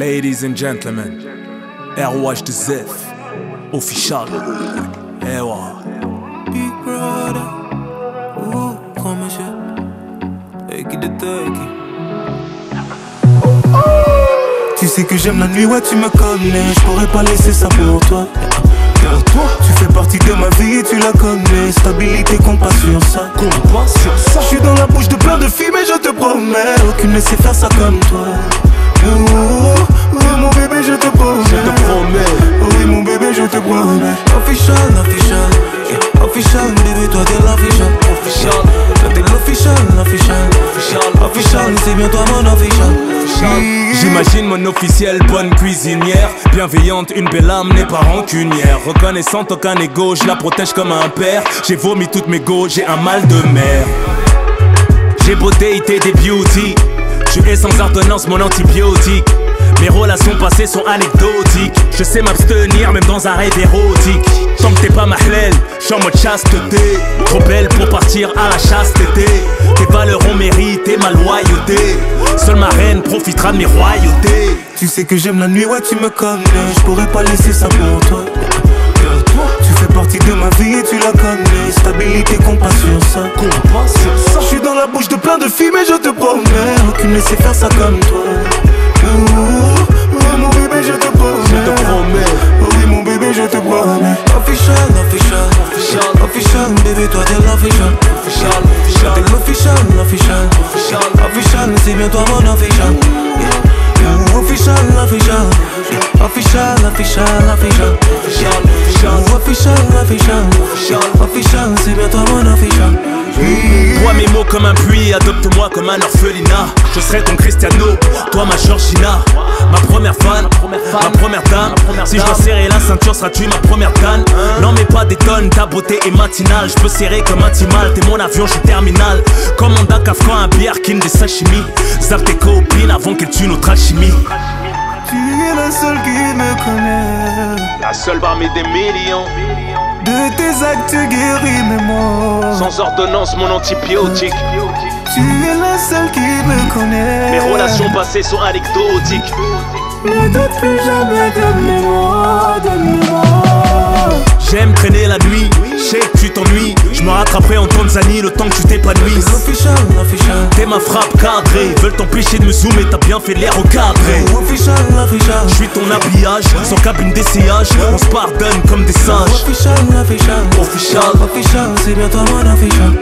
Ladies and gentlemen, ROH ZEF official. Ewa Big brother, ouh, grand monsieur Tayc de Tayc. Tu sais que j'aime la nuit, ouais tu me connais. Je pourrais pas laisser ça pour toi. Tu fais partie de ma vie et tu la connais. Stabilité compte pas sur ça. Je suis dans la bouche de plein de filles, mais je te promets aucune ne sait faire ça comme toi. Oui mon bébé je te promets. Oui mon bébé je te promets. Official, official, yeah. Official, bébé toi t'es l'official. Toi t'es l'official, official, c'est bien toi mon official. J'imagine mon officielle, bonne cuisinière, bienveillante, une belle âme, n'est pas rancunière. Reconnaissante, aucun égo, je la protège comme un père. J'ai vomi toutes mes go, j'ai un mal de mer. J'ai beau dater des beauty, tu es sans ordonnance mon antibiotique. Mes relations passées sont anecdotiques. Je sais m'abstenir même dans un rêve érotique. Tant que t'es pas ma hlèle, je suis en mode chasteté. Trop belle pour partir à la chasteté. Tes valeurs ont mérité ma loyauté. Seule ma reine profitera de mes royautés. Tu sais que j'aime la nuit, ouais tu me connais. Je pourrais pas laisser ça pour toi. Tu fais partie de ma vie et tu la connais. Stabilité compte pas sur ça. Je suis dans la bouche de plein de filles mais je te promets aucune ne sait faire ça comme toi. Oui mon bébé je te promets. Oui mon bébé je te promets. Official, official, official, bébé toi t'es l'official. Official, t'es l'official, official, c'est bien toi mon official. Official, official, official, official, c'est bien toi mon official. Bois mes mots comme un puits, adopte-moi comme un orphelinat. Je serai ton Cristiano, toi ma Georgina. Ma première fan, ma première dame. Si je dois serrer la ceinture, seras-tu ma première canne? Non mais pas des tonnes, ta beauté est matinale. Je peux serrer comme un timal, t'es mon avion, je suis terminal. Comme un Dakafran, un Birkin, des sashimi. Zappe tes copines avant qu'elles tuent notre alchimie. Tu es la seule qui me connaît, la seule parmi des millions. De tes actes tu guéris mes maux. Sans ordonnance mon antibiotique. Tu es la seule qui me connaît. Mes relations passées sont anecdotiques. Ne doute plus jamais de mes mots, J'aime traîner la nuit, je sais que tu t'ennuies. Je me rattraperai en Tanzanie le temps que tu t'épanouisses. T'es ma frappe cadrée, veulent t'empêcher de me zoomer, t'as bien fait l'air au cadré. Je suis ton habillage, sans cabine des CH, on se pardonne comme des sages. Official, c'est bien toi mon official.